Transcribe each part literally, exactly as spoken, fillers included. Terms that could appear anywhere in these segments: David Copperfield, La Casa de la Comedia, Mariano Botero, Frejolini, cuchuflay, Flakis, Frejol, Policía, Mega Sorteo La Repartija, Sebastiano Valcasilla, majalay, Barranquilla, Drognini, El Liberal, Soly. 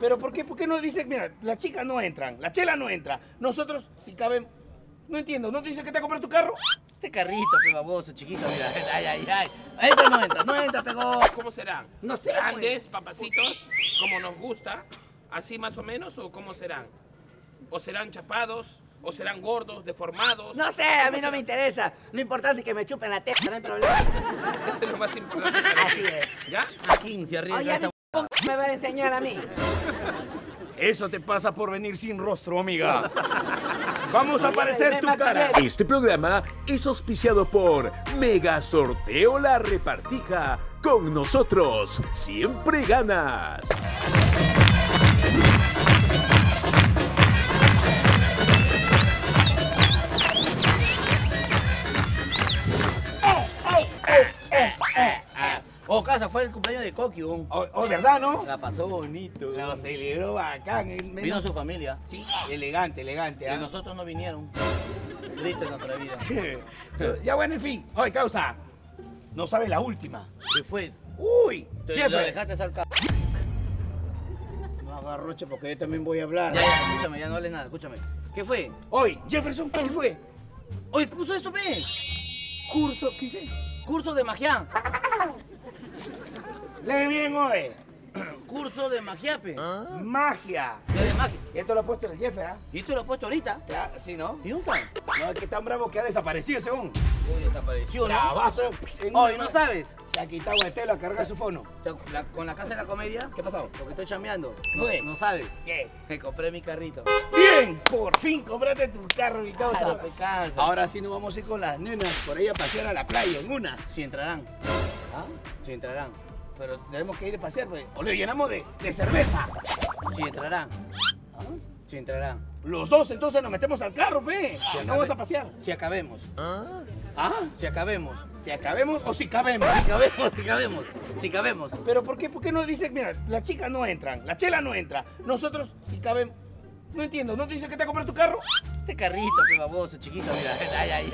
Pero ¿por qué? ¿Por qué no dicen? Mira, las chicas no entran, la chela no entra. Nosotros, si caben... No entiendo, ¿no te dicen que te ha comprado tu carro? Este carrito, pe baboso, chiquito, mira. Ay, ay, ay. Entra, no entra, no entra, pegó. ¿Cómo serán? No sé. Grandes, papacitos, como nos gusta. ¿Así más o menos o cómo serán? ¿O serán chapados? ¿O serán gordos, deformados? No sé, a mí no serán? Me interesa. Lo importante es que me chupen la teta, no hay problema. Eso es lo más importante. Así es. ¿Ya? A quince, arriba. Oye, esa... me va a enseñar a mí. Eso te pasa por venir sin rostro, amiga. Vamos a aparecer tu cara. Este programa es auspiciado por Mega Sorteo La Repartija. Con nosotros siempre ganas. Oh, casa, fue el cumpleaños de Coqui. Oh, oh, ¿verdad, no? La pasó bonito. La celebró bacán. Menos... Vino su familia. Sí, elegante, elegante. ¿Ah? Que nosotros no vinieron. Listo en nuestra vida. Ya bueno, en fin. Oye, causa. No sabes la última. ¿Qué fue? Uy, Jefe. Lo dejaste al cabo. No agarroche porque yo también voy a hablar. Ya, ya, escúchame, ya no hables nada, escúchame. ¿Qué fue? Oye, Jefferson, ¿qué fue? Oye, puso esto, ve. Curso, ¿qué hice? Curso de magia. Lee bien, hoy. Curso de magiape. ¿Ah? Magia. ¿Qué de magia? Y esto lo ha puesto el jefe, ¿ah? ¿Eh? Y esto lo ha puesto ahorita. ¿Ya? ¿Sí, no? ¿Y un fan? No, es que tan bravo que ha desaparecido, según. Uy, desapareció, ¿no? Vaso, en hoy, ¿no sabes? Se ha quitado el telo a cargar su fono. La, ¿Con la casa de la comedia? ¿Qué ha pasado? Porque estoy chambeando. ¿Qué? No, no sabes. ¿Qué? Me compré mi carrito. ¡Bien! Por fin compraste tu carro, mi causa. Ah, ahora sí nos vamos a ir con las nenas por ahí a pasear a la playa en una. Si entrarán. ¿Ah? Si entrarán. Pero tenemos que ir a pasear, pues. O lo llenamos de, de cerveza. Si entrarán. ¿Ah? Si entrarán. Los dos, entonces nos metemos al carro, pe. Si no vamos a pasear. Si acabemos. ¿Ah? ¿Ah? Si acabemos. Si acabemos o si cabemos. Si cabemos, si cabemos. Si cabemos. Pero ¿por qué? ¿Por qué no dicen? Mira, las chicas no entran, la chela no entra. Nosotros, si cabemos. No entiendo, ¿no te dicen que te ha comprado tu carro? Este carrito, pe baboso, chiquito, mira. Ay, ay,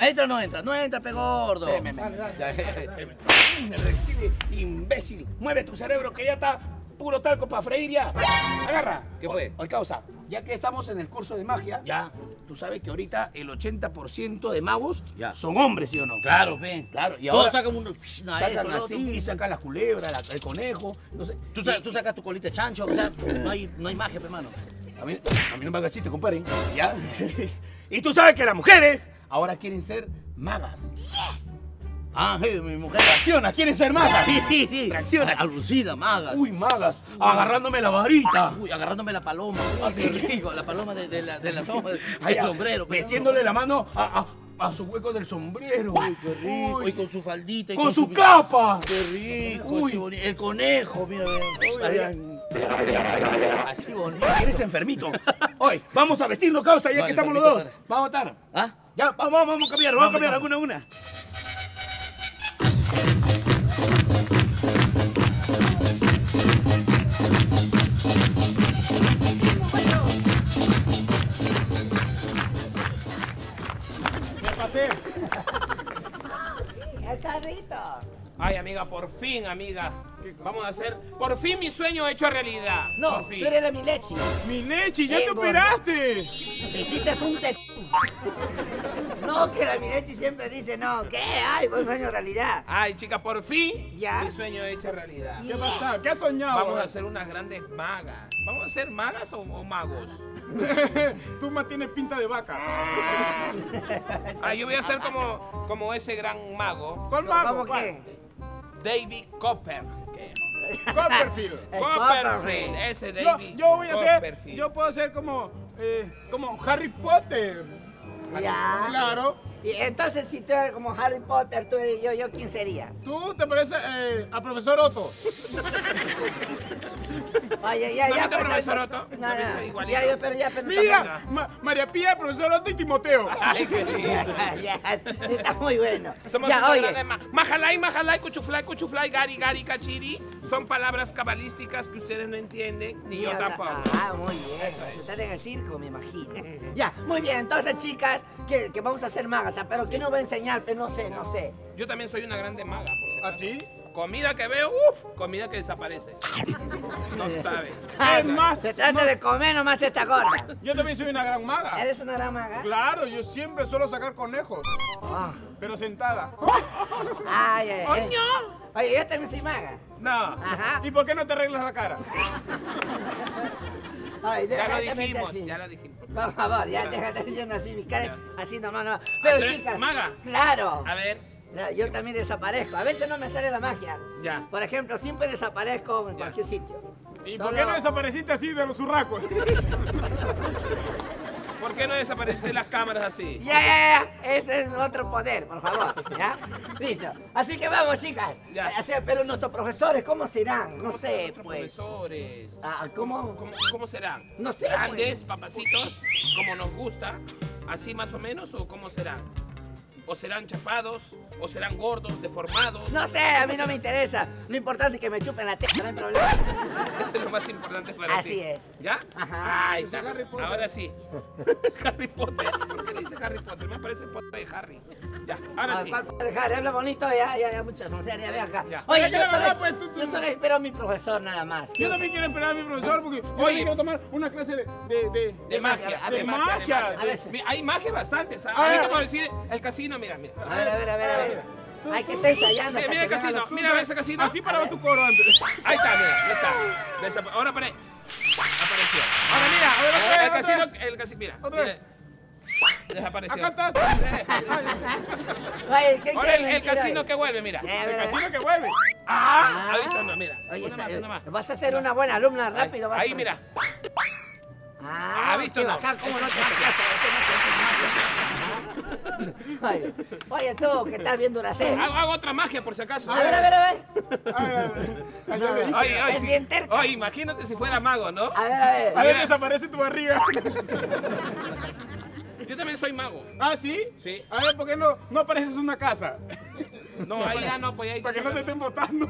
ay. Entra o no entra, no entra, pe gordo. Deme, dale, dale, dale, dale, dale. Recibe, imbécil. Mueve tu cerebro que ya está puro talco para freír ya. Agarra. ¿Qué fue? Oye, causa, ya que estamos en el curso de magia, ya, tú sabes que ahorita el ochenta por ciento de magos ya son hombres, ¿sí o no? Claro, pe. Claro. Y ahora sacan uno, una sacan esto, así, y sacan las culebras, la, el conejo. No sé. Tú, sa y, tú sacas tu colita de chancho, o sea, no hay, no hay magia, pe, hermano. A mí, a mí no me hagas chiste, compadre. ¿Ya? Y tú sabes que las mujeres ahora quieren ser magas. Ah, hey, mi mujer. Reacciona, ¿quieren ser magas? Sí, sí, sí. Reacciona. Alucida, magas. Uy, magas. Agarrándome la varita. Uy, agarrándome la paloma. Uy, qué rico. La paloma de, de la, de la sombra, el sombrero. Metiéndole la mano a, a, a su hueco del sombrero. Uy, qué rico. Uy, con su faldita. Y con, con su, su capa. Qué rico. Uy, su, el conejo. Mira, mira. Así bonito. Eres enfermito. Hoy, vamos a vestirnos, causa, ya vale, que estamos los dos. Vamos a estar. ¿Ah? Ya, vamos, vamos a cambiar, vamos, vamos a cambiar alguna a una. Ay, amiga, por fin, amiga. Vamos a hacer... Por fin mi sueño hecho realidad. No, tú eres la Milechi. Milechi, ya te operaste. Te hiciste un te... No, que la Milechi siempre dice, no, ¿qué? Ay, buen sueño realidad. Ay, chica, por fin ¿ya? Mi sueño hecho realidad. ¿Qué pasa? ¿Qué has soñado? Vamos a hacer unas grandes magas. ¿Vamos a ser magas o, o magos? Tú más tienes pinta de vaca. Ah, yo voy a ser como, como ese gran mago. ¿Cuál mago? ¿Cómo qué? David Copper. Copperfield. Copperfield. Ese David. Yo voy a ser. Yo puedo ser como, eh, como Harry Potter. Ya. Claro. Y entonces si tú eres como Harry Potter, tú eres yo, yo ¿quién sería? Tú te pareces eh, a Profesor Otto. Oye, ya, ya. ¿No te Profesor Otto? No, no. Ya, yo, pero ya, pero mira, ma María Pía, Profesor Otto y Timoteo. Ay, qué lindo. Ya, ya, está muy bueno. Somos ya, oye. De ma majalay, majalay, cuchuflay, cuchuflay, gari, gari, cachiri. Son palabras cabalísticas que ustedes no entienden, ni yo tampoco. Ah, muy bien. Están en el circo, me imagino. Ya, muy bien. Entonces, chicas, que, que vamos a hacer magas, pero ¿qué nos va a enseñar? Pero no sé, no sé. Yo también soy una grande maga, por si acaso. ¿Ah, sí? Comida que veo, uff, comida que desaparece. No sabe. Ay, más, se trata más de comer nomás esta gorda. Yo también soy una gran maga. ¿Eres una gran maga? Claro, yo siempre suelo sacar conejos. Oh. Pero sentada. Ay, ay, ay. Oye, yo también soy maga. No. Ajá. ¿Y por qué no te arreglas la cara? Ay, ya lo dijimos, ya lo dijimos. Por favor, ya claro. Déjate diciendo así, mi cara es así nomás, no. Pero ¿Pero chicas, maga? Claro. A ver. No, yo también desaparezco. A veces no me sale la magia. Ya. Por ejemplo, siempre desaparezco en ya. cualquier sitio. ¿Y Solo... por qué no desapareciste así de los urracos? ¿Por qué no desapareciste de las cámaras así? Ya, ya, ya. Ese es otro poder, por favor. ¿Ya? Listo. Así que vamos, chicas. Ya. O sea, pero nuestros profesores, ¿cómo serán? No sé, pues. profesores? Ah, ¿cómo? ¿Cómo, cómo serán? No sé. Grandes, pues. papacitos, como nos gusta. ¿Así más o menos o cómo serán? ¿O serán chapados? ¿O serán gordos, deformados? No sé, a mí no me interesa. Lo importante es que me chupen la teta, no hay problema. Eso es lo más importante para ti. Así es. ¿Ya? Ajá. Ahí está. Ahora sí. Harry Potter. ¿Por qué le dice Harry Potter? Me parece el pote de Harry. Ya, ahora ah, sí. ¿Cuál pote de Harry? Habla bonito, ya, ya, ya, muchas. O sea, ya ve acá. Ya. Oye, yo, yo, solo, pues, tú, tú. yo solo espero a mi profesor nada más. Yo, yo también quiero esperar a mi profesor porque hoy quiero tomar una clase de, de, de, de magia. De magia. Hay magia bastante. A mí como decir el casino. Mira, mira. A ver, a ver, a ver, a ver. Hay que estar ensayando. Mira, mira el casino, mira a ver ese casino. Así paraba tu coro antes. Ahí está, mira, ya está. Desap ahora para ahí. Apareció. Ahora mira, ahora el casino, el casino, mira. Otra vez. Desapareció. Acá está. Ahora el casino que vuelve, mira. El casino que vuelve. Ah, ahí está, mira. Oye, vas a ser una buena alumna rápido. Ahí, mira. Ah, visto no. Acá cómo no te haces. Oye, oye, tú, que estás bien duracel. Hago, hago otra magia, por si acaso. A ver, a ver, a ver. A ver, a ver. A ver, a ver. No, ay, ay, es sí. bien terco. Oye, imagínate si fuera mago, ¿no? A ver, a ver. A ver, desaparece tu barriga. Yo también soy mago. ¿Ah, sí? Sí. A ver, ¿por qué no, no apareces en una casa? No, ahí ya no, pues ahí... Para que no te estén botando.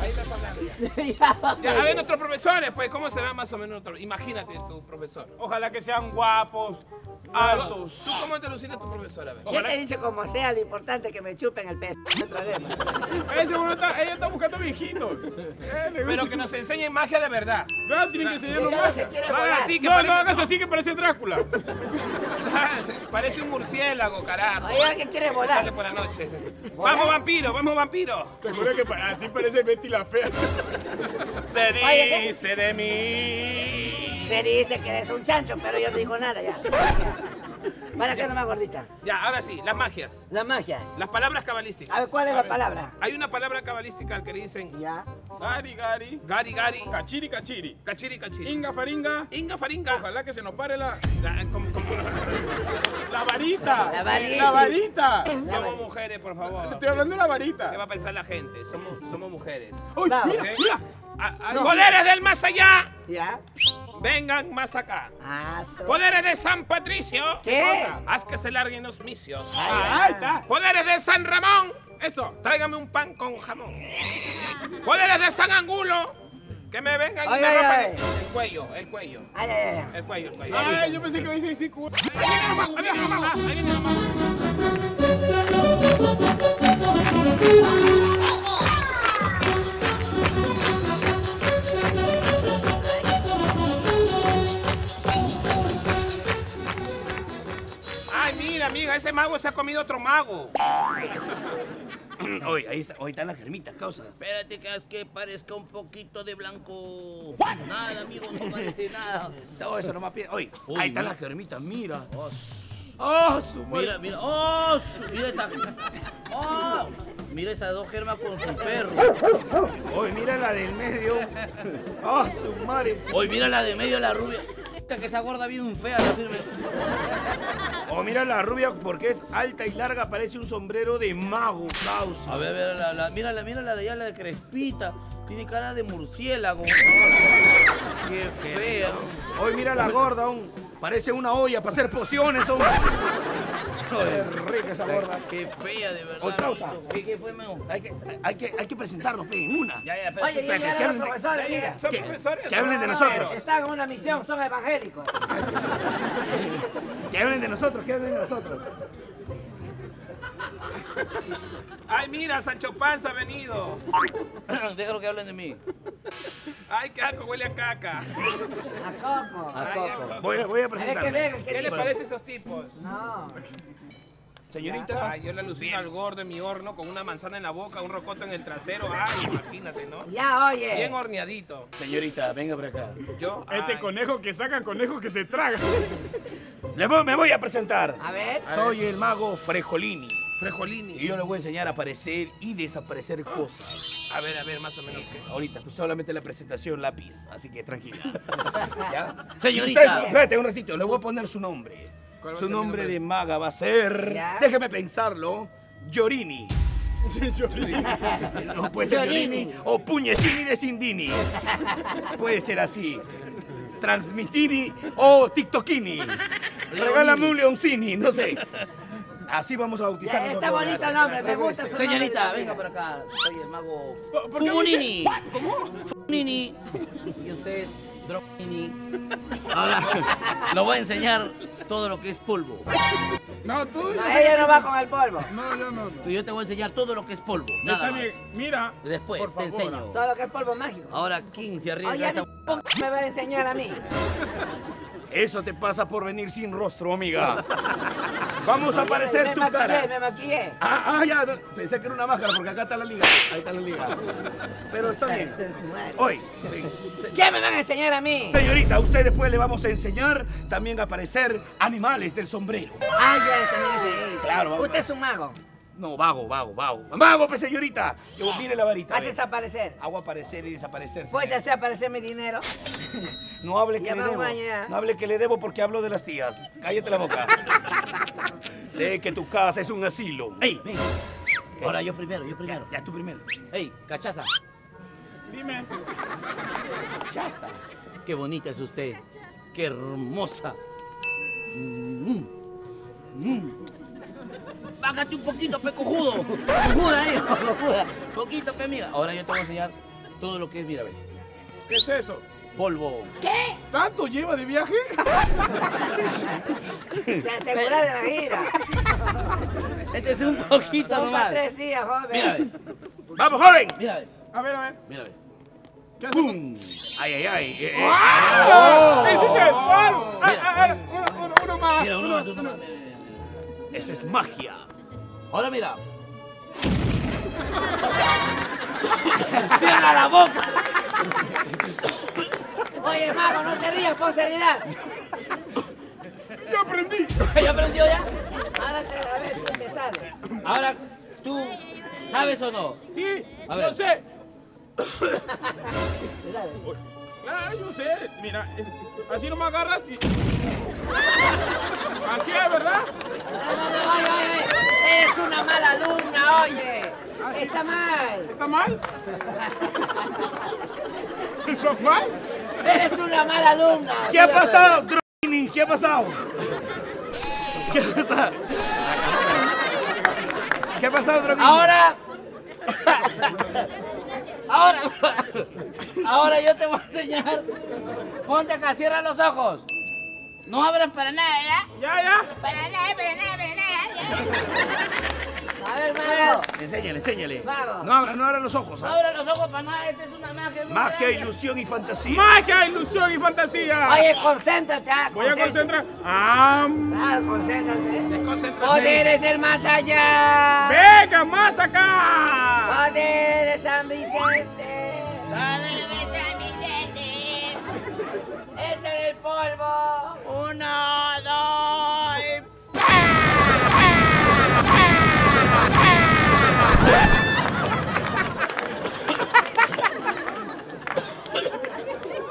Ahí estás hablando ya. Ya, a ver, nuestros profesores, pues, ¿cómo serán más o menos nuestros? Imagínate tu profesor. Ojalá que sean guapos, altos. ¿Tú cómo te alucinas tu profesor? A ver. Yo te he dicho como sea, lo importante es que me chupen el pez. Otra vez. Ella está buscando viejitos. Pero que nos enseñen magia de verdad. Claro, tienen que enseñarnos magia. No, no hagas así que parece Drácula. Parece un murciélago, carajo. Oiga, que quiere volar. Sale por la noche. ¿Volar? Vamos vampiro, vamos vampiro. Te juro que así parece Betty la Fea. Se dice de mí. Se dice que eres un chancho, pero yo no digo nada ya. Para que no más gordita. Ya, ahora sí, las magias. Las magias. Las palabras cabalísticas. A ver, ¿cuál es la palabra? Hay una palabra cabalística que le dicen. Ya. Gari, gari. Gari, gari. Cachiri, cachiri. Cachiri, cachiri. Inga, faringa. Inga, faringa. Ojalá que se nos pare la. La, con, con... la varita. La varita. La varita. Somos mujeres, por favor. Estoy hablando de la varita. ¿Qué va a pensar la gente? Somos, somos mujeres. ¡Uy, mira, ¿okay? mira! A, a no. ¡Poderes del más allá! ¿Ya? Vengan más acá. Ah, so... ¡Poderes de San Patricio! ¿Qué? Haz que se larguen los misios. Ah, ahí está. ¡Poderes de San Ramón! Eso, tráigame un pan con jamón. ¡Poderes de San Angulo! Que me vengan y me rompan el cuello, el cuello. Ay, ay, ay. El cuello, el cuello. Ay, ay, yo pensé que me hice así, culo. ¡Ahí viene nomás! ¡Ahí viene nomás! ¡Ahí viene nomás! Amiga, ese mago se ha comido otro mago. Hoy, ahí está, hoy están las germitas, causa. Espérate que, que parezca un poquito de blanco. ¿What? Nada, amigo, no parece nada. Todo eso no más pierde. Hoy, Uy, ahí están mira. las germitas, mira. Oh, oh su Mira, mira, oh, su, mira esa. Oh, mira esas dos germas con su perro. Hoy, mira la del medio. Oh, su madre. Hoy, mira la del medio, la rubia. Que esa gorda viene un fea, la firme. O mira la rubia, porque es alta y larga, parece un sombrero de mago, causa. A ver, mira la, la, mira la, mira la de allá, la de Crespita. Tiene cara de murciélago. Qué fea. Hoy mira la gorda, un, parece una olla para hacer pociones, hombre. Qué rica esa gorda. Qué fea, de verdad. O causa. ¿Qué, qué fue, memo? Hay que, hay que, hay que presentarnos, pe, en una. Ya, ya, pero... Oye, ya, ya, que hablen profesores, de, mira. ¿Son profesores? Que hablen de nosotros. Están en una misión, son evangélicos. Que hablen de nosotros, que hablen de nosotros. Ay, mira, Sancho Panza ha venido. Déjalo que hablen de mí. Ay, Caco, huele a caca. A Coco. A Coco. Voy a, voy a presentarme. Es que, ¿Qué, ¿Qué les parece esos tipos? No. Señorita. Ay, yo le alucino al gordo en mi horno con una manzana en la boca, un rocoto en el trasero. Ay, imagínate, ¿no? Ya, oye. Bien horneadito. Señorita, venga por acá. Yo. Este ay. conejo que sacan, conejo que se traga. Le voy, me voy a presentar. A ver. Soy el mago Frejolini. Frejolini. Y yo le voy a enseñar a aparecer y desaparecer cosas. A ver, a ver, más o menos. ¿Qué? Ahorita, tú solamente la presentación lápiz, así que tranquila. ¿Ya? Señorita. Espérate un ratito, le voy a poner su nombre. Su nombre de maga va a ser... ¿Ya? Déjame pensarlo. Llorini. Llorini. No, puede ser Llorini o Puñecini de Sindini. Puede ser así. Transmitini o TikTokini. Regálame un Leoncini, no sé. Así vamos a bautizar. Ya, está bonito el nombre, me gusta. Señorita, venga por acá. Soy el mago... Fumunini. ¿Cómo? Fumunini. Y usted... Drognini. Ahora, lo voy a enseñar todo lo que es polvo. No, tú... No, ella no va con el polvo. No, yo no, no. Yo te voy a enseñar todo lo que es polvo, nada más. Mira, después por te favor, enseño. Todo lo que es polvo mágico. Ahora, ¿quién se arriesga? Oye, esa p... me va a enseñar a mí. Eso te pasa por venir sin rostro, amiga. Vamos a aparecer me tu maquillé, cara. Me maquillé. Ah, ah, ya. Pensé que era una máscara porque acá está la liga. Ahí está la liga. Pero está bien. Hoy. ¿Qué me van a enseñar a mí? Señorita, a usted después le vamos a enseñar también a aparecer animales del sombrero. Ah, ya, también es claro. Vamos. Usted es un mago. No, vago, vago, vago. ¡Vago, pues, señorita! Yo, mire la varita. Haz desaparecer. Hago aparecer y desaparecer. Voy a hacer aparecer mi dinero. No hable que le debo. Mañana. No hable que le debo porque hablo de las tías. Cállate la boca. Sé que tu casa es un asilo. ¡Ey! Ey. Ahora yo primero, yo primero. Ya, ya tú primero. ¡Ey, cachaza! Dime. ¡Cachaza! ¡Qué bonita es usted! ¡Qué hermosa! Mm. Mm. Bájate un poquito, pe cojudo. Cojuda, eh, cojuda. Poquito, pe, mira. Ahora yo te voy a enseñar todo lo que es, mira, ve. ¿Qué es eso? Polvo. ¿Qué? ¿Tanto lleva de viaje? Se asegura de la gira. Este es un poquito nomás. Toma tres días, joven. Mira, ve. ¡Vamos, joven! Mira, ve. A ver, a ver. Mira, ve. ¿Qué hace? ¡Pum! ¡Ay, ay, ay! Eh, eh. ¡Oh! ¡Hiciste el palo! ¡Ay, ay, ay! Uno, uno, uno más. Mira, uno, uno más, uno más. ¡Eso es magia! ¡Ahora mira! ¡Cierra la boca! Oye, mago, no te rías, por seriedad. ¡Ya aprendí! ¿Ya aprendió ya? Ahora te, a ver si te sale. Ahora, ¿tú sabes o no? Sí, a ver. Yo sé. Ah, yo sé. Mira, es, así no me agarras y... Así es, ¿verdad? No, no, no, oye, oye. Es una mala alumna, oye. Ah, sí. Está mal. ¿Está mal? ¿Estás mal? Eres una mala alumna. ¿Qué ha pasado, Drognini? ¿Qué ha pasado? ¿Qué ha pasado? ¿Qué ha pasado, Drognini? Ahora... Ahora... Ahora yo te voy a enseñar. Ponte acá, cierra los ojos. No abran para nada, ¿verdad? Ya, ya. Para nada, para nada, para nada. Ya. A ver, mago. Enséñale, enséñale. Mago. No abran, no abran los ojos. ¿Eh? No abran los ojos para nada. Esta es una magia. Magia, ilusión y fantasía. Magia, ilusión y fantasía. Oye, concéntrate. Ah, voy concéntrate. a concentrar. Ah, claro, concéntrate. Desconcéntrate. Poderes del más allá. Venga, más acá. Poderes de San Vicente. Poderes de San Vicente. Échale el polvo. Uno, dos y...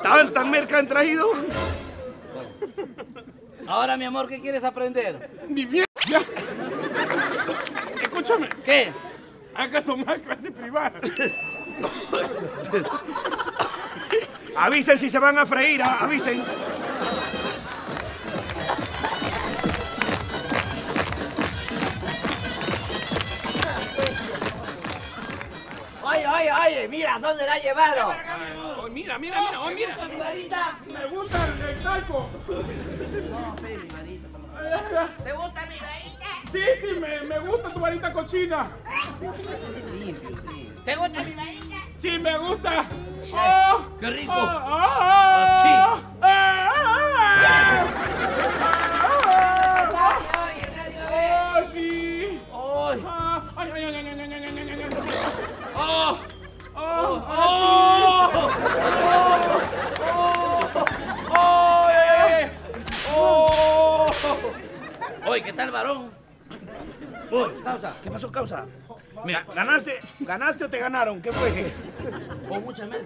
¿Tanta merca han traído? Ahora, mi amor, ¿qué quieres aprender? ¡Ni mierda! Escúchame. ¿Qué? Acá tomar clase privada. Avisen si se van a freír, ¿ah? Avisen. Oye, oye, oye, mira, ¿dónde la ha llevado? Oh, mira, mira, mira, oh, mira. Me gusta el talco. No, mi manito. ¿Te gusta mi varita? Sí, sí, me, me gusta tu varita cochina. ¿Te gusta mi varita? Sí, me gusta. Oh, ¡qué rico! Oh, oh, oh, oh. Oh, sí. Oh, sí. Ay, ay, ay, ay, ay, ay, ay, ay, ay. Oh, oh, oh, oh, oh. Oye, ¿qué tal, varón? Uy, causa. ¿Qué pasó, causa? Mira, ¿ganaste? ¿Ganaste o te ganaron? ¿Qué fue? Oh, mucha merda.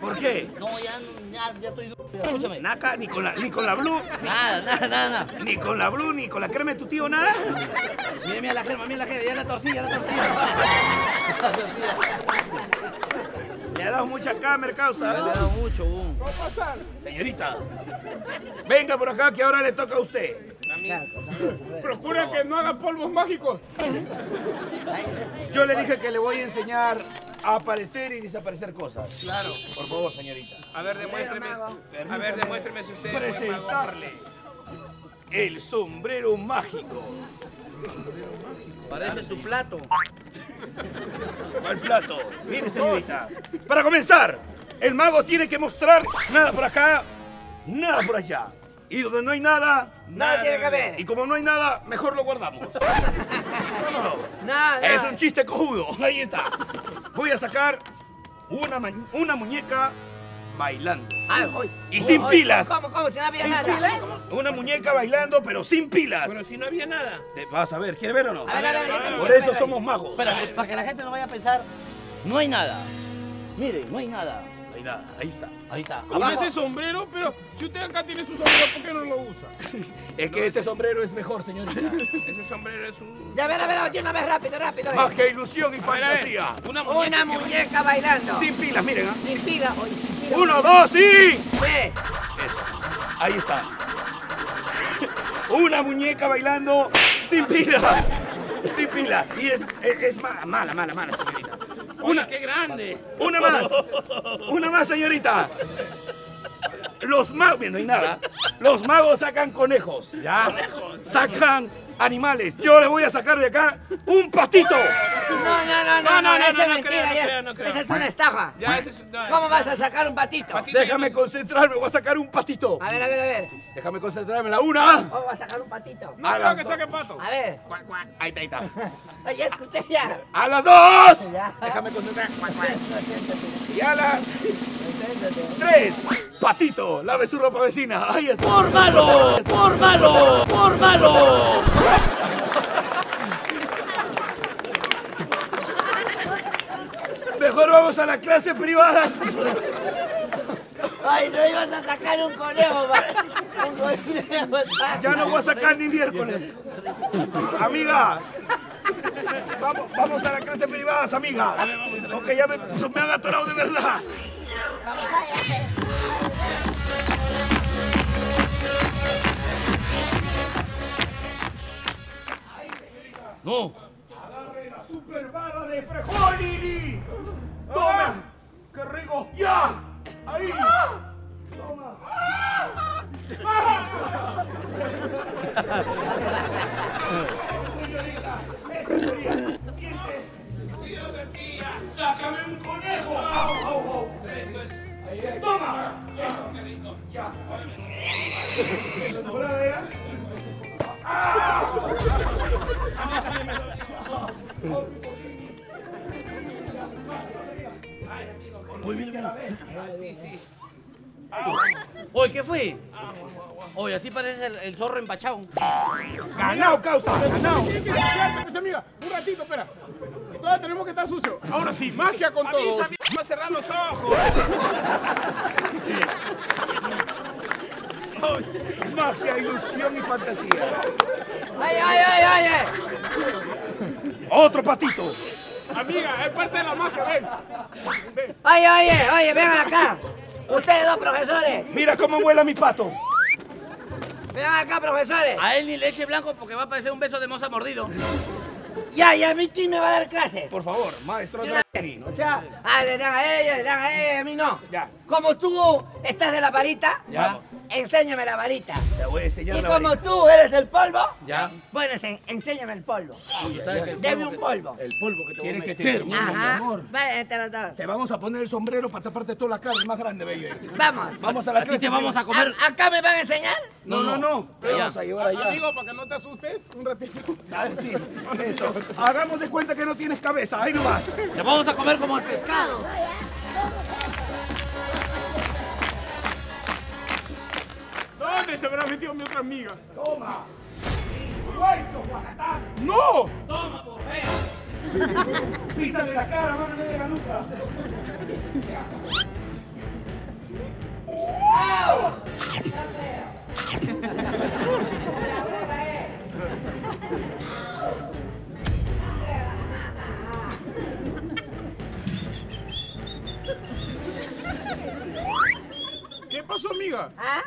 ¿Por qué? No, ya, ya, ya estoy duro. Escúchame. Naca, ni con la, ni con la blue. Nada, nada, nada. Ni con la blue, ni con la crema de tu tío, nada. Mira, mira la crema, mira la crema. Ya la torcilla, la torcilla. Le ha dado mucha cámara, causa. Le ha dado mucho, boom. ¿Cómo pasar? Señorita, venga por acá que ahora le toca a usted. Claro, procura que no haga polvos mágicos. Yo le dije que le voy a enseñar a aparecer y desaparecer cosas. Claro. Por favor, señorita. A ver, demuéstreme. A ver, demuéstreme si usted puede presentarle el sombrero mágico. Parece su plato. ¿Cuál plato? Mire, señorita. Para comenzar, el mago tiene que mostrar nada por acá, nada por allá. Y donde no hay nada, nada tiene que ver. Y como no hay nada, mejor lo guardamos. No, no. Es un chiste cojudo. Ahí está. Voy a sacar una, una muñeca bailando. Ah, voy. Y voy, sin voy. pilas. ¿Cómo, cómo? Si no había nada. Una muñeca bailando, pero sin pilas. Pero si no había nada. Te vas a ver. ¿Quieres ver o no? A ver, a ver, a ver. Por eso ver, somos magos. Espérate, para que la gente no vaya a pensar, no hay nada. Miren, no hay nada. Ahí está, ahí está. Con ese sombrero, pero si usted acá tiene su sombrero, ¿por qué no lo usa? Es que este sombrero es mejor, señorita. Ese sombrero es un... Ya, a ver, a ver, una vez rápido, rápido. Más que ilusión y fantasía. Una muñeca, una muñeca bailando. Sin pilas, miren. ¿eh? Sin pilas, oye, sin pilas. Uno, dos, y... Tres. Eso, ahí está. Una muñeca bailando sin pilas. Sin pilas. Y es, es, es mala, mala, mala, mala, señorita. Una, qué grande. Una más. Una más, señorita. Los magos, bien, no hay nada. Los magos sacan conejos. Ya. Conejos. Sacan animales. Yo le voy a sacar de acá un patito. No, no, no, no, no, no, no, esa no, es mentira. No creo, no creo, no creo. Esa es una estafa. Ya, ese es, no, ¿Cómo vas a sacar un patito? patito Déjame no... concentrarme, voy a sacar un patito. A ver, a ver, a ver. Déjame concentrarme la una. ¿Cómo vas a sacar un patito? No creo que saque pato. A ver. Cuac, cuac. Ahí está, ahí está. Oye, escuché ya. A las dos. Ya. Déjame concentrarme. Cuac, cuac. Y a las... Tres. Patito, lave su ropa vecina. Ahí está. ¡Fórmalo! ¡Fórmalo! ¡Fórmalo! Mejor vamos a la clase privada. Ay, no ibas a sacar un conejo, un conejo. Ya no voy a sacar ni miércoles. Amiga. Vamos, vamos a la clase privada, amiga. Porque ya me, me han atorado de verdad. No. Agarre la super vara de Frejolini. Toma. Qué rico. Ya. Ahí. Toma. Señorita, señorita, siente. Si yo sentía, sácame un conejo. Oh, oh, oh. Eso es. Ahí, ahí. Toma. Eso. Qué rico. Ya. ¿Eso no era? ¡Ah! Muy bien, bien. Sí, sí. Oye, ¿qué fue? Oye, así parece el, el zorro empachado. ¡Ganado, causa! ¡Ganado! Amiga, un ratito, espera. Todavía tenemos que estar sucios. Ahora sí, magia con todos. ¡Avisa, va a cerrar los ojos! Magia, ilusión y fantasía. ¡Ay, ay, ay, ay! ay. Otro patito. Amiga, es parte de la magia, ven. ven. Oye, oye, oye, vengan acá. Ustedes dos, profesores. Mira cómo vuela mi pato. Vengan acá, profesores. A él ni le eche blanco porque va a parecer un beso de moza mordido. Ya, y a mí quién me va a dar clases. Por favor, maestro. Yo O sea, ah, le dan a ella, le dan a ella, a mí no. Ya. Como tú estás de la varita, ya. Enséñame la varita. Te voy a enseñar y la como varita. Tú eres del polvo, ya. Bueno, enséñame el polvo. Sí, deme un polvo. El polvo que te voy a meter. ¿Quieres que te... Ajá. Mi amor. Vale, te lo doy. Te vamos a poner el sombrero para taparte toda la cara, más grande, bello. Vamos. Vamos a la casa. Te vamos a comer. ¿A ¿Acá me van a enseñar? No, no, no. Te allá. Vamos a llevar allá. Amigo, para que no te asustes, un ratito. A ver, sí. Eso. Hagamos de cuenta que no tienes cabeza. Ahí nomás. Te vamos a comer como el pescado. ¿Dónde se habrá metido mi otra amiga? Toma. ¡Guancho, Guacatán! ¡No! Toma, por feo. Písale la cara, mano, no llega nunca. ¡Wow! ¿Qué pasó, amiga? ¿Ah?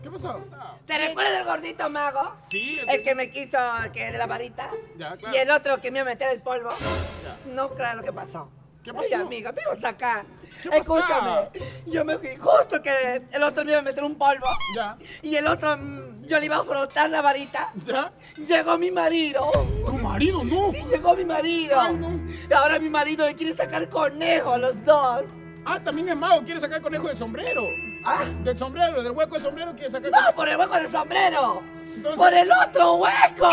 ¿Qué pasó? ¿Te recuerdas el gordito mago? Sí. El, el que me quiso, que de la varita. Ya, claro. Y el otro que me iba a meter el polvo. Ya. No, claro, ¿qué pasó? ¿Qué pasó? Oye, amiga, me ibas acá. ¿Qué Escúchame. Pasó? Yo me fui justo que el otro me iba a meter un polvo. Ya. Y el otro, yo le iba a frotar la varita. Ya. Llegó mi marido. ¿Tu marido, no? Sí, llegó mi marido. Ay, no. Y ahora mi marido le quiere sacar conejo a los dos. Ah, también es mago, quiere sacar conejo del sombrero. ¿Ah? Del sombrero, del hueco del sombrero quiere sacar... ¡No, por el hueco del sombrero! Entonces... ¡Por el otro hueco!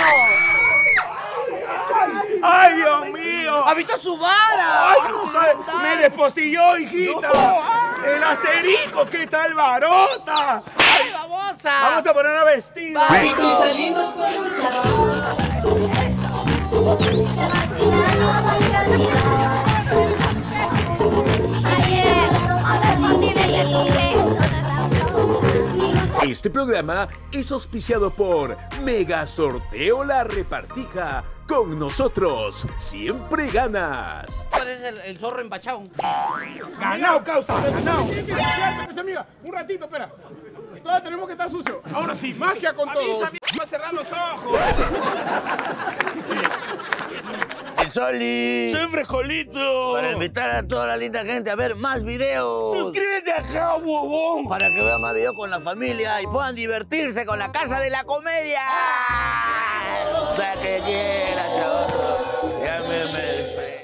¡Ay, ay Dios mío! ¡Ha visto su vara! ¡Ay, no sabes! ¡Me despostilló, hijita! No. ¡El asterisco! ¡Qué tal varota! ¡Ay, babosa! ¡Vamos a poner una vestida! ¡Vamos! ¡Saliendo con un chabón! ¡Sebastiano Valcasilla! Este programa es auspiciado por Mega Sorteo La Repartija. Con nosotros siempre ganas. ¿Cuál es el, el zorro empachado? ¡Ganao, causa! ¡Ganao! Amiga, un ratito, espera. Todavía tenemos que estar sucios. Ahora sí, magia con todos. ¡Va a cerrar los ojos! Soly. Soy Frejolito. Para invitar a toda la linda gente a ver más videos. Suscríbete acá, bobón. Para que vean más videos con la familia y puedan divertirse con La Casa de la Comedia. ¡Ah! ¡La que quieras, chavos! Llámeme.